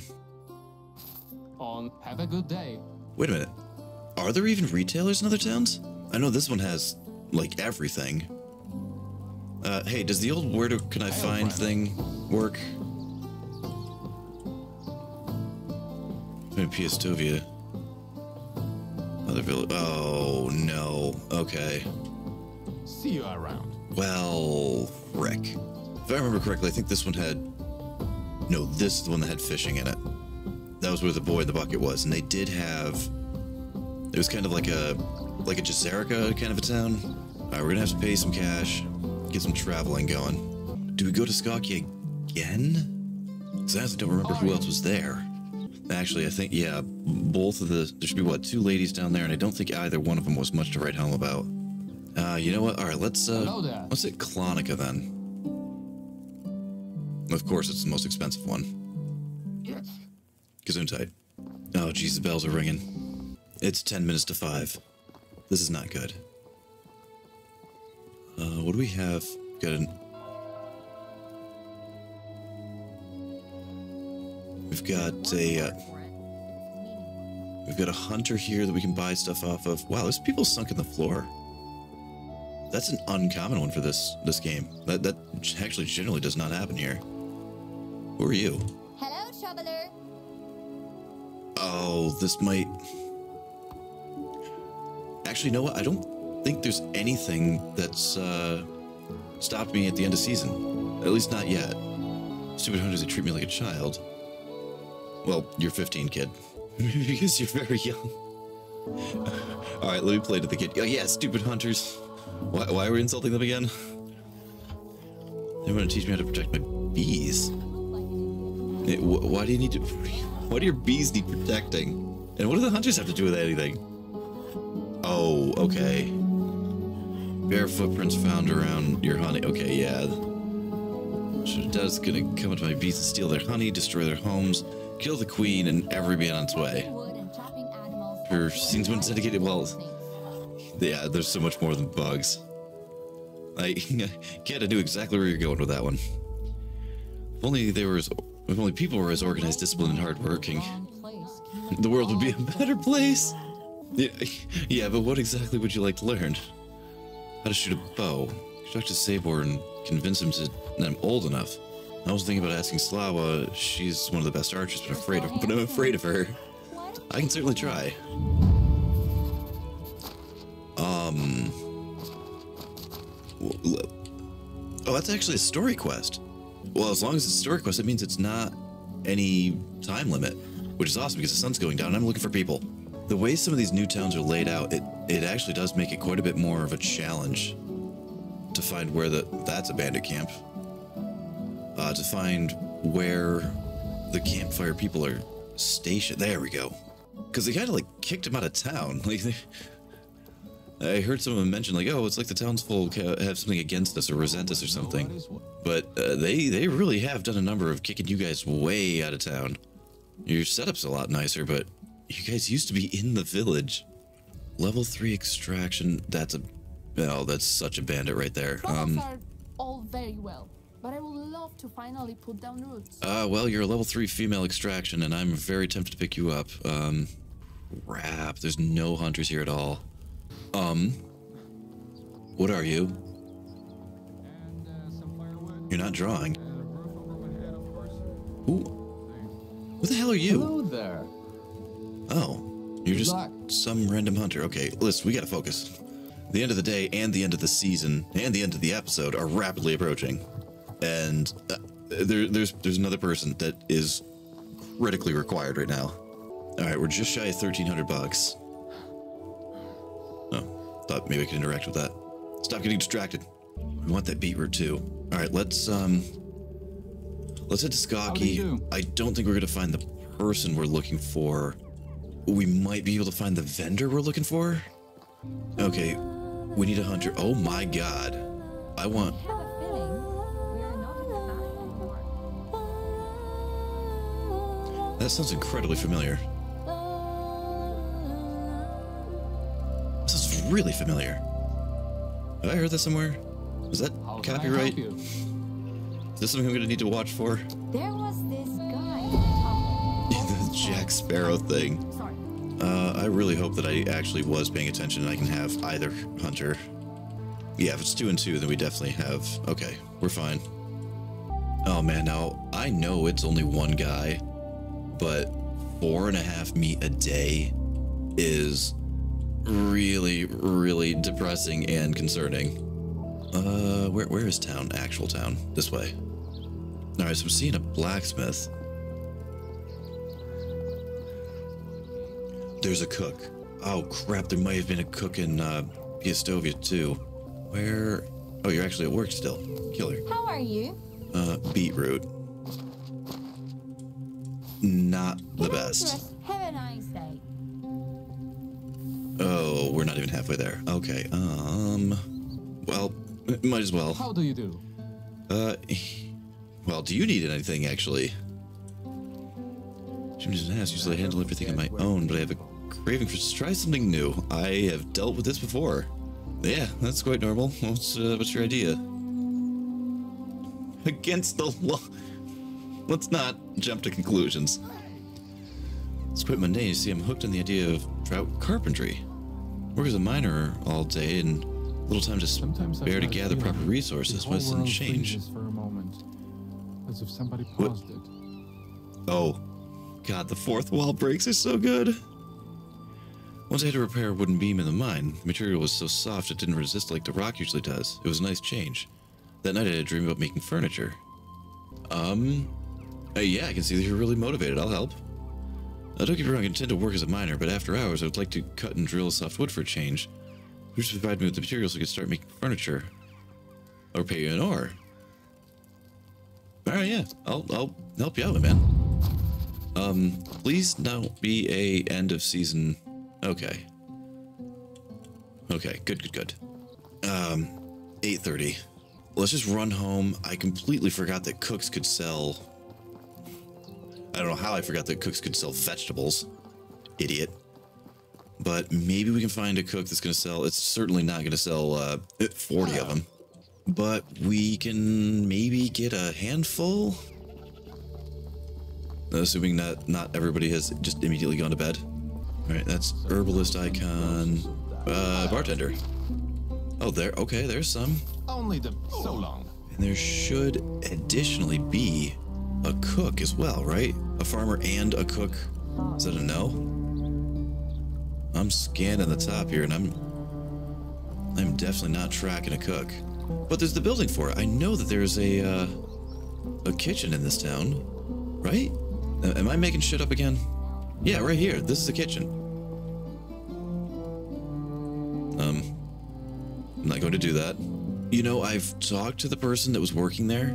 Have a good day. Wait a minute. Are there even retailers in other towns? I know this one has, like, everything. Hey, does the old where can I find thing work? I'm in Piastovia. Other village. Oh no. Okay. See you around. Well, frick. If I remember correctly, I think this one had. No, this is the one that had fishing in it. That was where the boy in the bucket was, and they did have. It was kind of like a Jazerica kind of a town. All right, we're gonna have to pay some cash, get some traveling going. Do we go to Skakia again? Because I honestly don't remember who else was there. Actually, I think, yeah, both of the... there should be, what, two ladies down there, and I don't think either one of them was much to write home about. You know what? All right, let's hit Klonika, then. Of course, it's the most expensive one. Yes. Gesundheit. Oh, geez, the bells are ringing. It's 10 minutes to 5. This is not good. What do we have? Got an... We've got a hunter here that we can buy stuff off of. Wow, there's people sunk in the floor. That's an uncommon one for this game. That actually generally does not happen here. Who are you? Hello, traveler. Oh, this might... actually, you know what? I don't think there's anything that's stopped me at the end of season. At least not yet. Stupid hunters, they treat me like a child. Well, you're 15, kid. Because you're very young. Alright, let me play to the kid. Oh, yeah, stupid hunters. Why are we insulting them again? They want to teach me how to protect my bees. Why do you need to... why do your bees need protecting? And what do the hunters have to do with anything? Oh, okay. Bare footprints found around your honey. Okay, yeah. Shadada's gonna come into my bees and steal their honey, destroy their homes, kill the queen and every man on its way. Your scenes went dedicated. Well, yeah, there's so much more than bugs. I can't I knew exactly where you're going with that one. If only people were as organized, disciplined, and hardworking, the world would be a better place. Yeah, but what exactly would you like to learn? How to shoot a bow, talk to Sabor, and convince him that I'm old enough. I was thinking about asking Slava. She's one of the best archers, but I'm afraid of her. I can certainly try. Oh, that's actually a story quest. Well, as long as it's a story quest, it means it's not any time limit, which is awesome because the sun's going down and I'm looking for people. the way some of these new towns are laid out, it actually does make it quite a bit more of a challenge to find where that's a bandit camp. To find where the campfire people are stationed. There we go. Because they kind of like kicked him out of town. Like, I heard someone mention like, oh, it's like the townsfolk have something against us or resent us or something. But they really have done a number of kicking you guys way out of town. Your setup's a lot nicer, but you guys used to be in the village. Level 3 extraction. That's such a bandit right there. All very well, but I would love to finally put down roots. Well, you're a level 3 female extraction, and I'm very tempted to pick you up. Crap, there's no hunters here at all. What are you? And, some firewood. You're not drawing. Ooh. What the hell are you? Hello there. Oh, you're just some random hunter. Okay, listen, we gotta focus. The end of the day and the end of the season and the end of the episode are rapidly approaching. And there's another person that is critically required right now. All right, we're just shy of 1,300 bucks. Oh, thought maybe I could interact with that. Stop getting distracted. We want that beetroot too. All right, let's head to Skoki. I don't think we're gonna find the person we're looking for. We might be able to find the vendor we're looking for. Okay, we need a hunter. Oh my God, I want. That sounds incredibly familiar. This sounds really familiar. Have I heard that somewhere? Is that copyright? Is this something I'm gonna need to watch for? There was this guy. The Jack Sparrow thing. Sorry. I really hope that I actually was paying attention and I can have either hunter. Yeah, if it's 2 and 2, then we definitely have. Okay, we're fine. Oh man, now I know it's only one guy, but 4.5 meat a day is really, really depressing and concerning. Where is town? Actual town. This way. Alright, so I'm seeing a blacksmith. There's a cook. Oh crap, there might have been a cook in Piastovia too. Where? Oh, you're actually at work still. Killer. How are you? Beetroot. Not the best. Have a nice day. Oh, we're not even halfway there. Okay, well, might as well. How do you do? Well, do you need anything, actually? Jim doesn't ask. Usually I handle everything on my own, but I have a craving for try something new. I have dealt with this before. Yeah, that's quite normal. What's your idea? Against the law. Let's not jump to conclusions. It's quite mundane. You see, I'm hooked on the idea of trout carpentry. Work as a miner all day and little time to spare to gather proper resources. What doesn't change? As if somebody paused it. Oh, God, the fourth wall breaks are so good. Once I had to repair a wooden beam in the mine, the material was so soft it didn't resist like the rock usually does. It was a nice change. That night I had a dream about making furniture. Yeah, I can see that you're really motivated. I'll help. I don't get me wrong, I intend to work as a miner, but after hours, I would like to cut and drill soft wood for a change. You should provide me with the materials so I could start making furniture. Or pay you an ore. Alright, yeah. I'll help you out, my man. Please don't be a end of season. Okay. Okay, good. 8:30. Let's just run home. I completely forgot that cooks could sell... I don't know how I forgot that cooks could sell vegetables. Idiot. But maybe we can find a cook that's going to sell... It's certainly not going to sell 40 of them. But we can maybe get a handful? Assuming not everybody has just immediately gone to bed. Alright, that's herbalist icon. Bartender. Oh, there. Okay, there's some. Only the so long. And there should additionally be a cook as well, right? A farmer and a cook. Is that a no? I'm scanning the top here, and I'm definitely not tracking a cook. But there's the building for it. I know that there's a kitchen in this town, right? Am I making shit up again? Yeah, right here. This is the kitchen. I'm not going to do that. You know, I've talked to the person that was working there.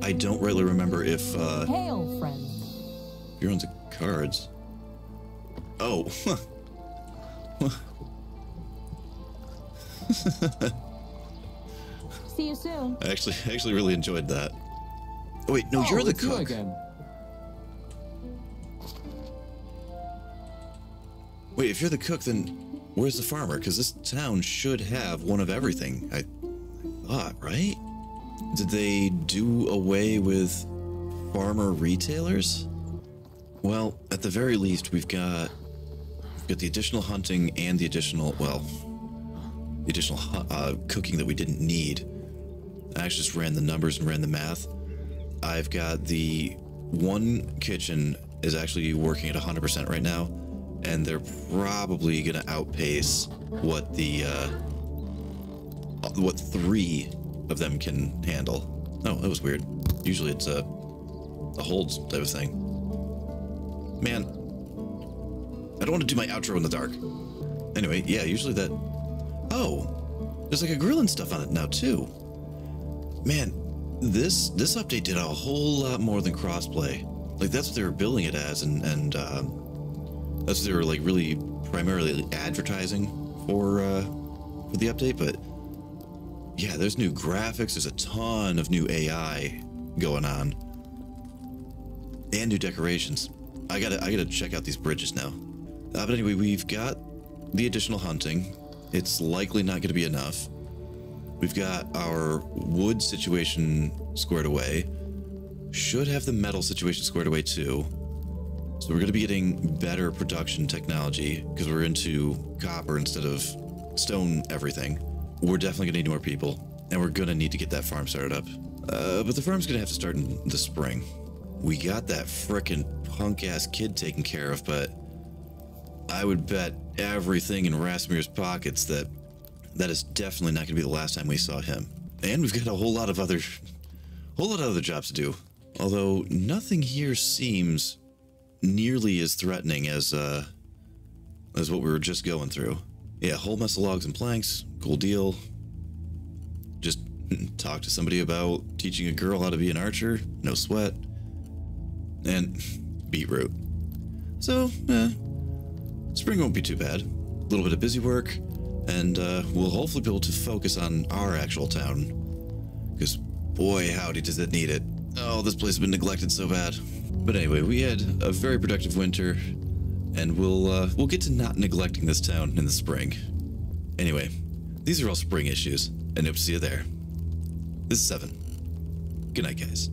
I don't really remember if, Hail, friend. You're on the cards. Oh. See you soon. I actually really enjoyed that. Oh, wait, no, oh, you're the cook. You again. Wait, if you're the cook, then where's the farmer? Because this town should have one of everything, I thought, right? Did they do away with farmer retailers? Well, at the very least, we've got the additional hunting and the additional, well, the additional cooking that we didn't need. I actually just ran the numbers and ran the math. I've got the one kitchen is actually working at 100% right now, and they're probably going to outpace what the what three of them can handle. Oh, that was weird. Usually it's a holds type of thing. Man, I don't want to do my outro in the dark. Anyway, yeah, usually that. Oh, there's like a grill and stuff on it now too. Man, this update did a whole lot more than crossplay. Like that's what they were billing it as, and that's what they were like really primarily advertising for the update. But yeah, there's new graphics. There's a ton of new AI going on, and new decorations. I gotta check out these bridges now. But anyway, we've got the additional hunting. It's likely not going to be enough. We've got our wood situation squared away. Should have the metal situation squared away too. So we're going to be getting better production technology because we're into copper instead of stone everything. We're definitely going to need more people, and we're going to need to get that farm started up. But the farm's going to have to start in the spring. We got that frickin' punk-ass kid taken care of, but I would bet everything in Rasmir's pockets that that is definitely not going to be the last time we saw him. And we've got a whole lot of other, jobs to do. Although nothing here seems nearly as threatening as what we were just going through. Yeah, whole mess of logs and planks, cool deal. Just talk to somebody about teaching a girl how to be an archer, no sweat. And beetroot. So, spring won't be too bad. A little bit of busy work, and we'll hopefully be able to focus on our actual town. Because, boy, howdy, does it need it. Oh, this place has been neglected so bad. But anyway, we had a very productive winter, and we'll get to not neglecting this town in the spring. Anyway, these are all spring issues, and hope to see you there. This is Seven. Good night, guys.